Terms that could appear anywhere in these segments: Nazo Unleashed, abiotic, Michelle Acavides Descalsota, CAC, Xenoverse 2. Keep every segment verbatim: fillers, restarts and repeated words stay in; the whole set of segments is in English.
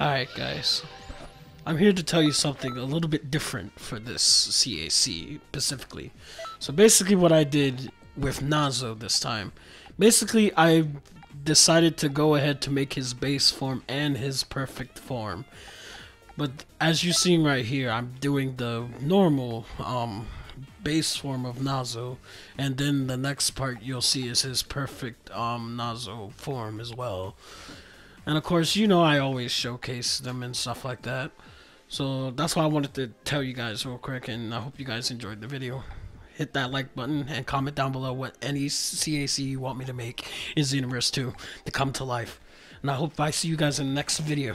Alright guys, I'm here to tell you something a little bit different for this C A C specifically. So basically what I did with Nazo this time, basically I decided to go ahead to make his base form and his perfect form. But as you see right here, I'm doing the normal um, base form of Nazo, and then the next part you'll see is his perfect um, Nazo form as well. And of course, you know I always showcase them and stuff like that. So that's why I wanted to tell you guys real quick, and I hope you guys enjoyed the video. Hit that like button and comment down below what any C A C you want me to make in Xenoverse two to come to life. And I hope I see you guys in the next video.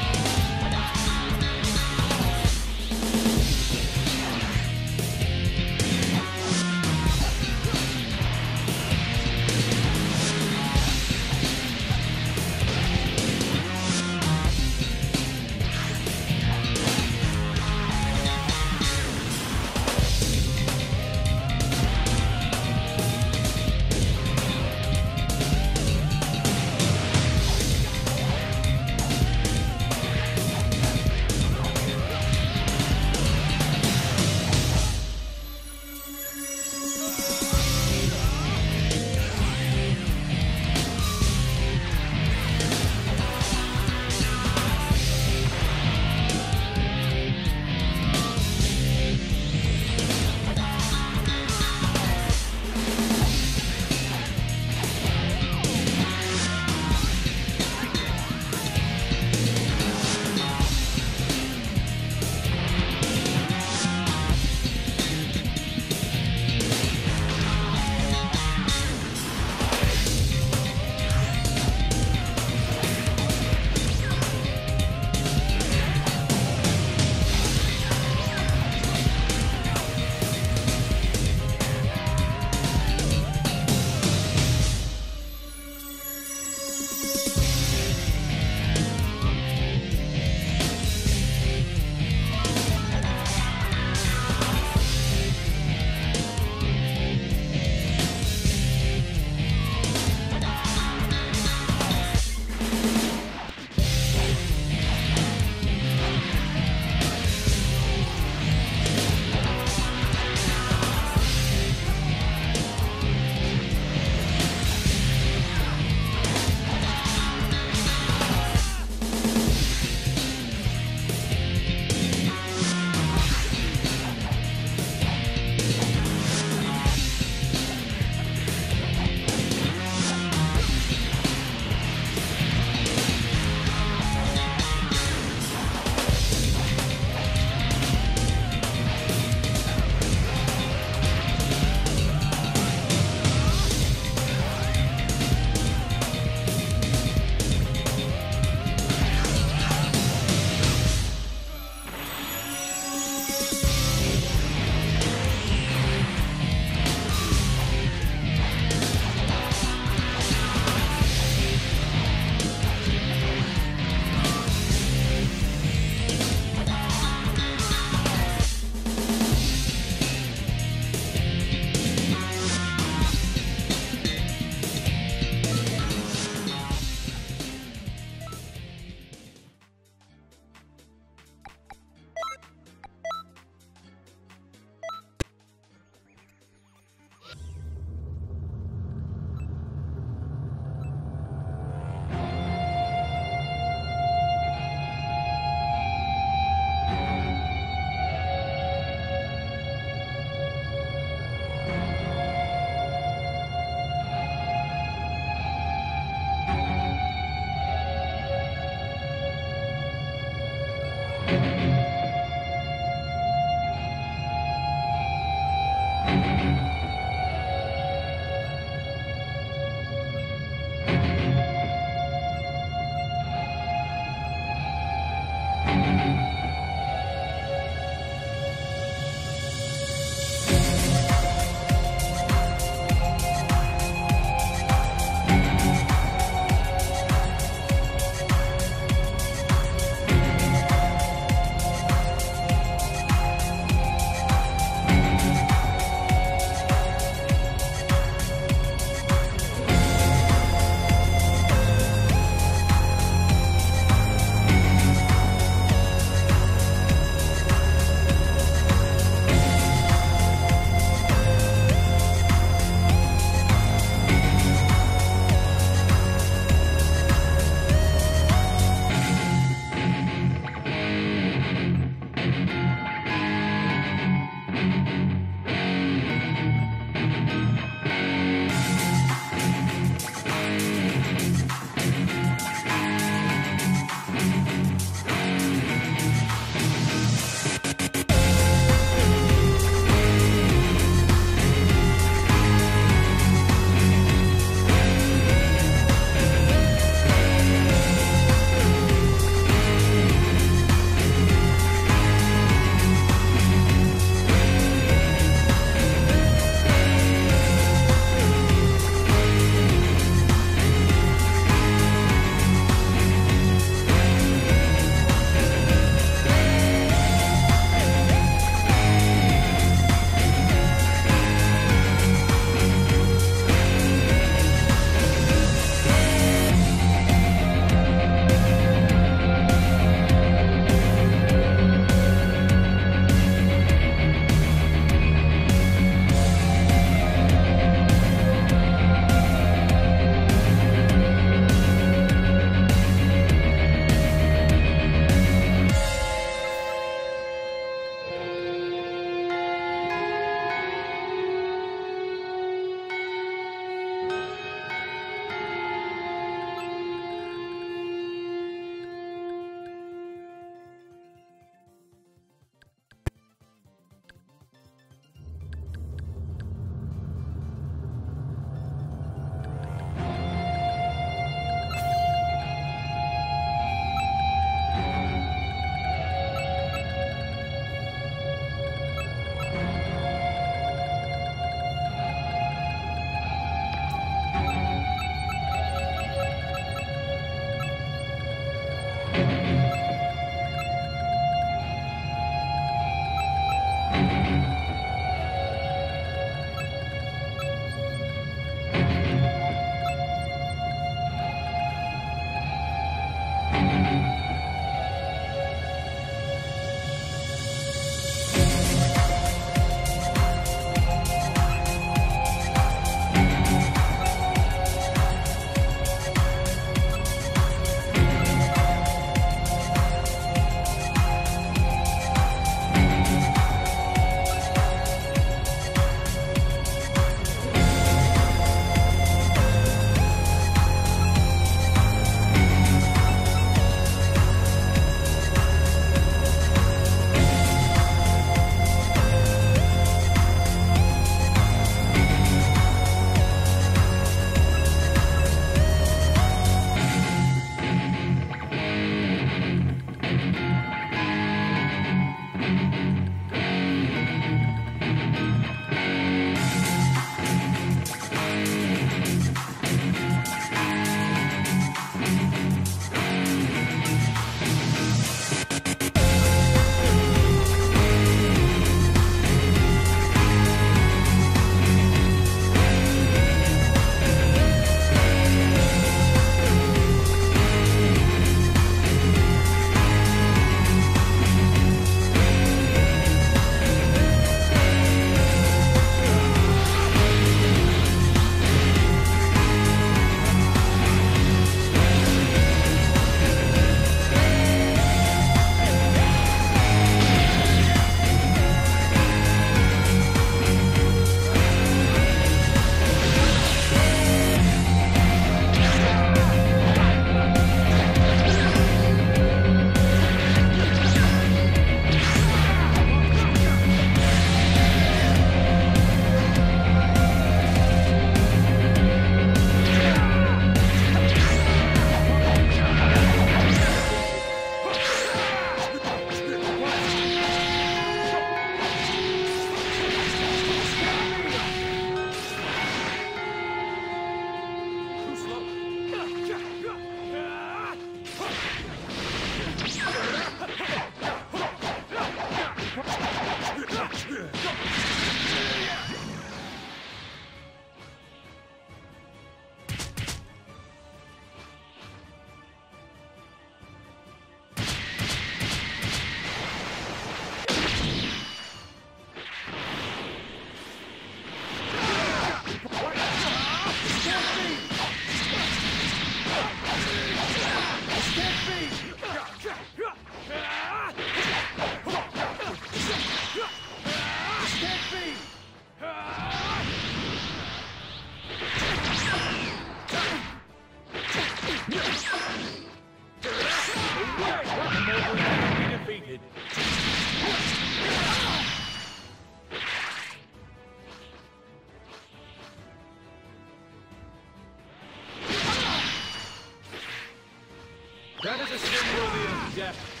That is a symbol of death.